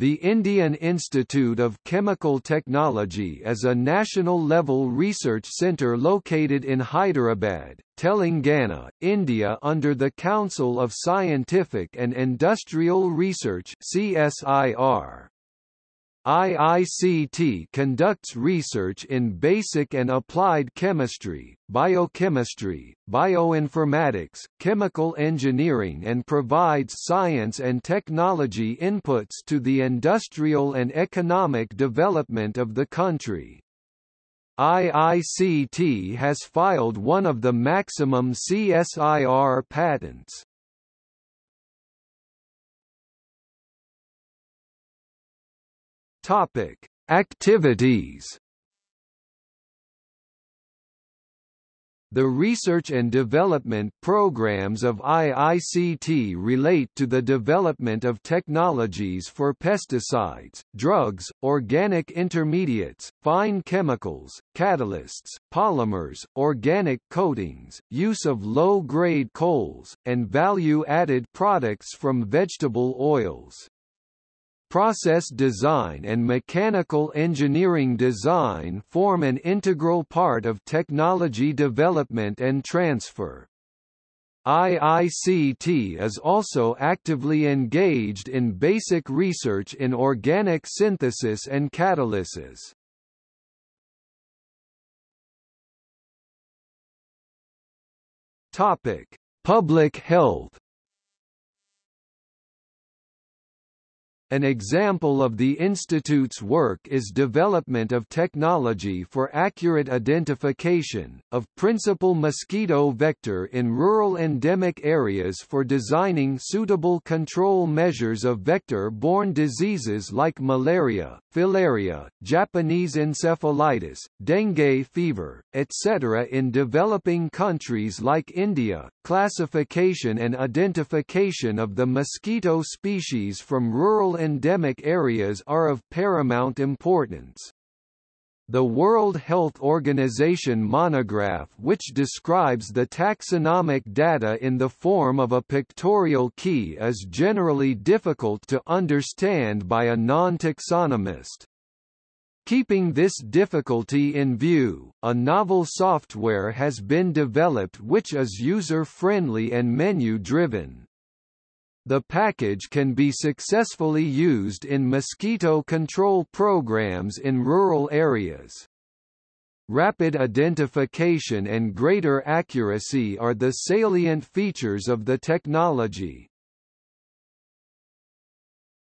The Indian Institute of Chemical Technology is a national-level research centre located in Hyderabad, Telangana, India under the Council of Scientific and Industrial Research (CSIR). IICT conducts research in basic and applied chemistry, biochemistry, bioinformatics, chemical engineering and provides science and technology inputs to the industrial and economic development of the country. IICT has filed one of the maximum CSIR patents. Activities. The research and development programs of IICT relate to the development of technologies for pesticides, drugs, organic intermediates, fine chemicals, catalysts, polymers, organic coatings, use of low-grade coals, and value-added products from vegetable oils. Process design and mechanical engineering design form an integral part of technology development and transfer. IICT is also actively engaged in basic research in organic synthesis and catalysis. Topic: Public health. An example of the Institute's work is development of technology for accurate identification of principal mosquito vector in rural endemic areas for designing suitable control measures of vector-borne diseases like malaria, filaria, Japanese encephalitis, dengue fever, etc. in developing countries like India. Classification and identification of the mosquito species from rural endemic areas are of paramount importance. The World Health Organization monograph, which describes the taxonomic data in the form of a pictorial key, is generally difficult to understand by a non-taxonomist. Keeping this difficulty in view, a novel software has been developed which is user-friendly and menu-driven. The package can be successfully used in mosquito control programs in rural areas. Rapid identification and greater accuracy are the salient features of the technology.